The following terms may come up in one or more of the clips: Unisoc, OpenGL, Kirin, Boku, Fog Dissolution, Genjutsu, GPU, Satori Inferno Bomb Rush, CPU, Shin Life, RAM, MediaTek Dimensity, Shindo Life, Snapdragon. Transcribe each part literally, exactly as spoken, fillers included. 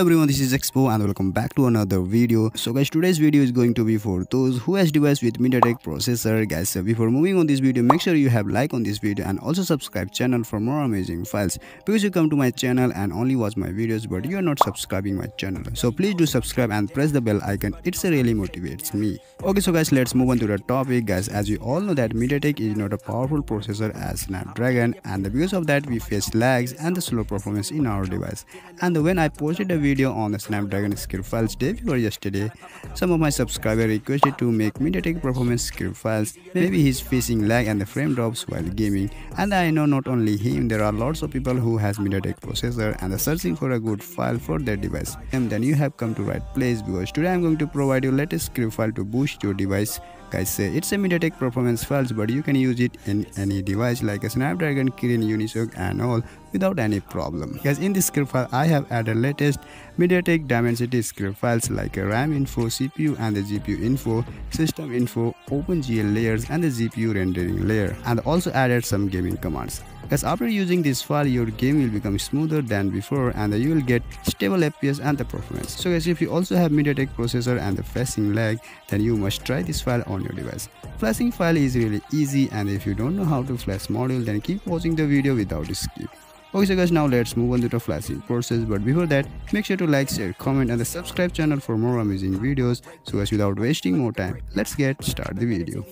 everyone, this is Expo and welcome back to another video. So guys, today's video is going to be for those who has device with MediaTek processor. Guys, so before moving on this video, make sure you have like on this video and also subscribe channel for more amazing files, because you come to my channel and only watch my videos but you are not subscribing my channel, so please do subscribe and press the bell icon. It's really motivates me. Okay, so guys, let's move on to the topic. Guys, as you all know that MediaTek is not a powerful processor as Snapdragon, and because of that we face lags and the slow performance in our device. And when I posted a video on the Snapdragon script files day before yesterday, some of my subscribers requested to make MediaTek performance script files. Maybe he's facing lag and the frame drops while gaming. And I know not only him, there are lots of people who has MediaTek processor and are searching for a good file for their device. And then you have come to right place, because today I'm going to provide you latest script file to boost your device. Guys, say it's a MediaTek performance files, but you can use it in any device like a Snapdragon, Kirin, Unisoc and all without any problem. Guys, in this script file I have added latest MediaTek Dimensity script files like a RAM info, C P U and the G P U info, system info, OpenGL layers and the G P U rendering layer, and also added some gaming commands. Guys, after using this file your game will become smoother than before and you will get stable F P S and the performance. So guys, if you also have MediaTek processor and the flashing lag, then you must try this file on your device. Flashing file is really easy, and if you don't know how to flash module, then keep watching the video without a skip. Okay, so guys, now let's move on to the flashing process, but before that make sure to like, share, comment and the subscribe channel for more amazing videos. So guys, without wasting more time, let's get start the video.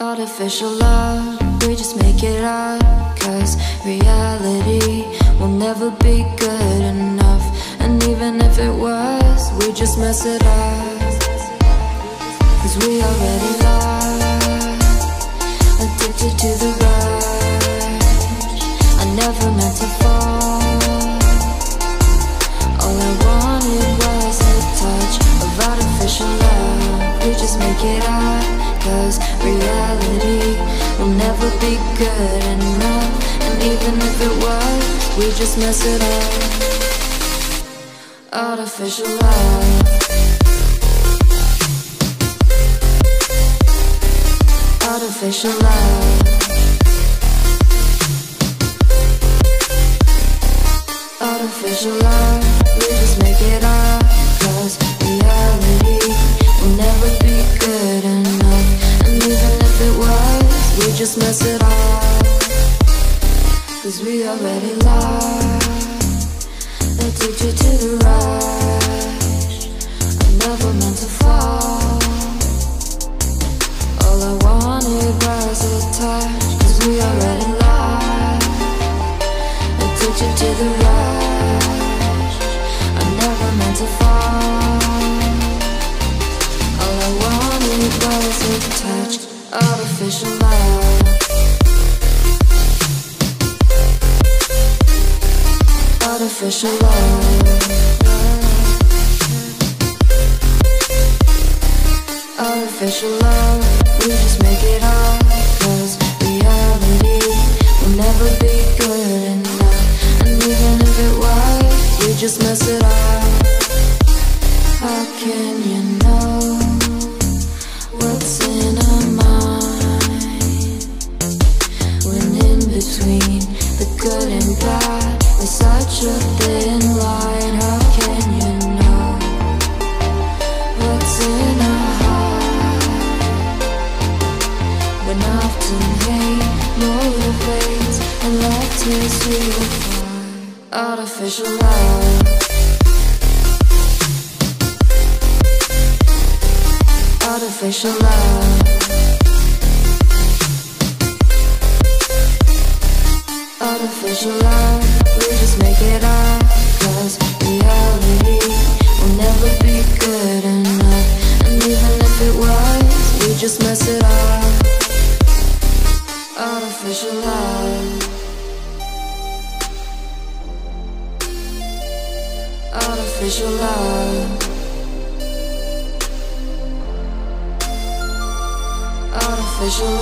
Artificial love, we just make it up, cause reality will never be good enough. And even if it was, we just mess it up, cause we already lost, addicted to the rush. I never meant to fall, all I wanted was a touch of artificial love. We just make it up, cause reality will never be good enough. And even if it was, we just mess it up. Artificial love, artificial love, artificial love. We just make it up, cause reality will never be good enough. We just mess it up, cause we already lost, addicted to the rush. I never meant to fall, all I wanted was a touch. Cause we already lost, addicted to the rush. I never meant to fall, all I wanted was a touch. Artificial love, artificial love, artificial love. We just make it up, cause reality will never be good enough. And even if it was, we just mess it up. How can you know what's in our mind when in between the good and bad is such a thin line? How can you know what's in our heart when often hate motivates and love tears you apart? Artificial love, artificial love, artificial love. We just make it up, cause reality will never be good enough. And even if it was, we just mess it up. Artificial love, artificial love, artificial love.